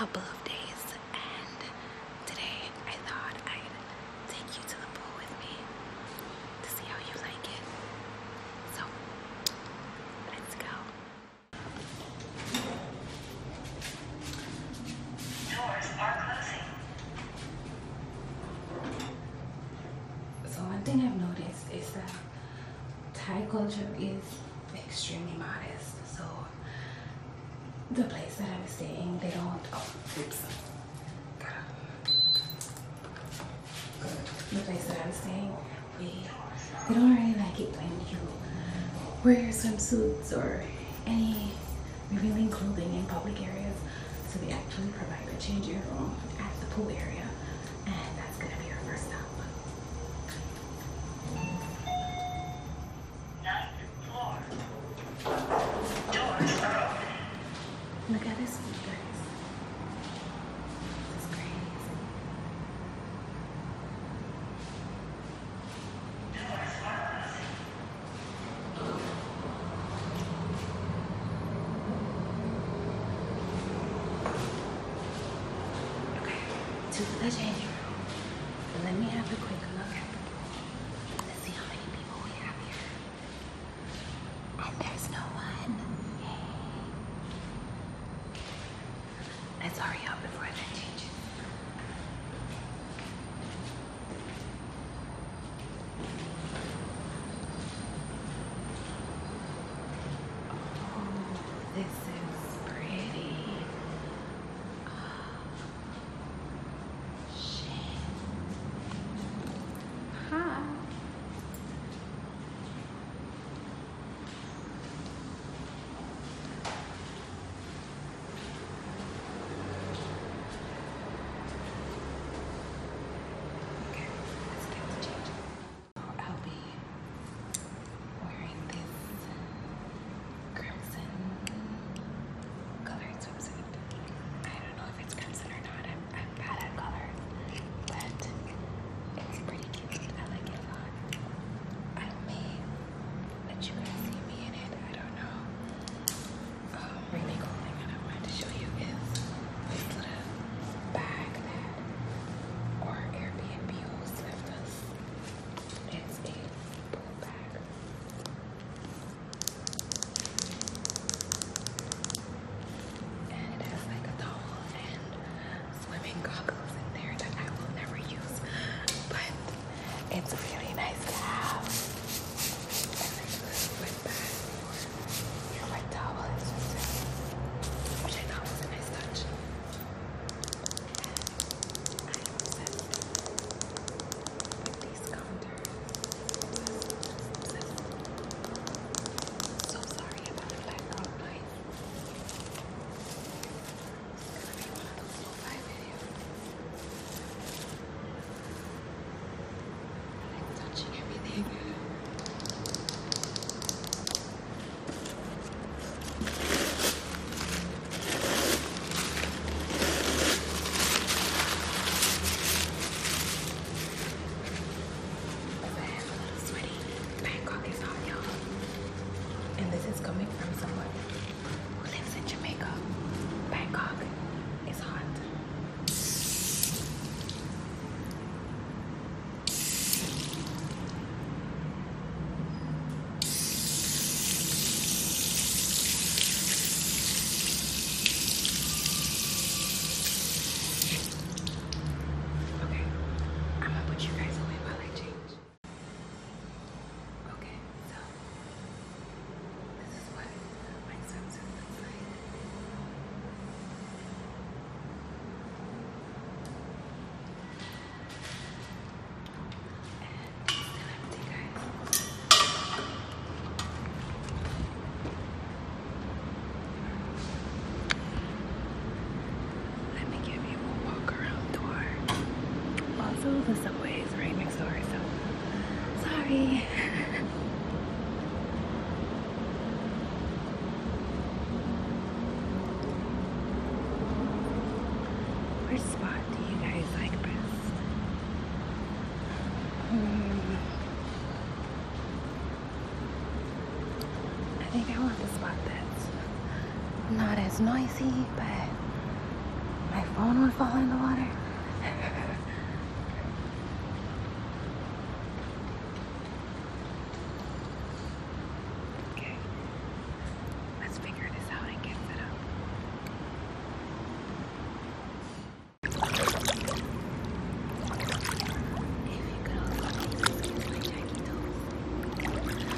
couple of days, and today I thought I'd take you to the pool with me to see how you like it. So, let's go. Doors are closing. So one thing I've noticed is that Thai culture is extremely modest. So the place that I'm staying, they don't, the place that I'm staying, they don't really like it when you wear your swimsuits or any revealing clothing in public areas. So they actually provide a changing room at the pool area, and that's gonna be our first stop. 9th floor. Doors are open. Look at this one, guys. This is crazy. Doors are closing. Okay, to the changing room. Let me have a quick look at the pool. Let's see how many people we have here. And there's no one. Let's hurry up before that changes. Oh, this is pretty. Oh, shit. Hi. It's really nice to have. With that, your wet towel is just in, which I thought was a nice touch. And I'm obsessed with these counters. So sorry about the background noise. It's gonna be one of those lo-fi videos. Touching everything. But I am a little sweaty. Bangkok is hot, y'all. And this is coming from someone who lives in Jamaica. Bangkok is hot. The subway is right next door, so sorry. Which spot do you guys like best? I think I want the spot that's not as noisy, but my phone would fall in the water. Okay, let's figure this out and get set up. If you could also see my Jackie toes.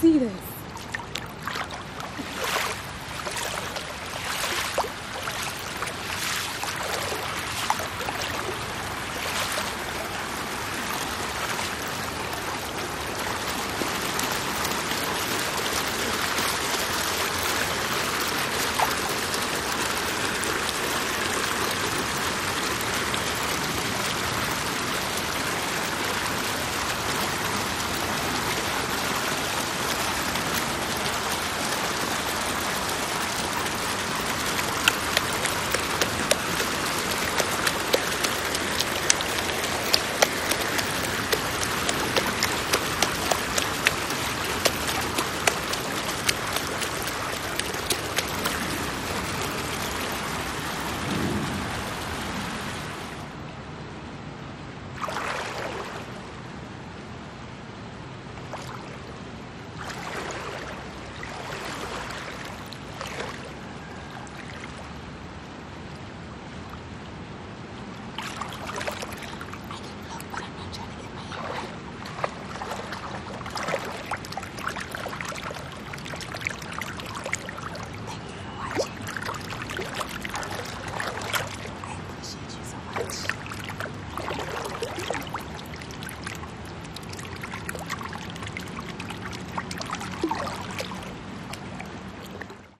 See this.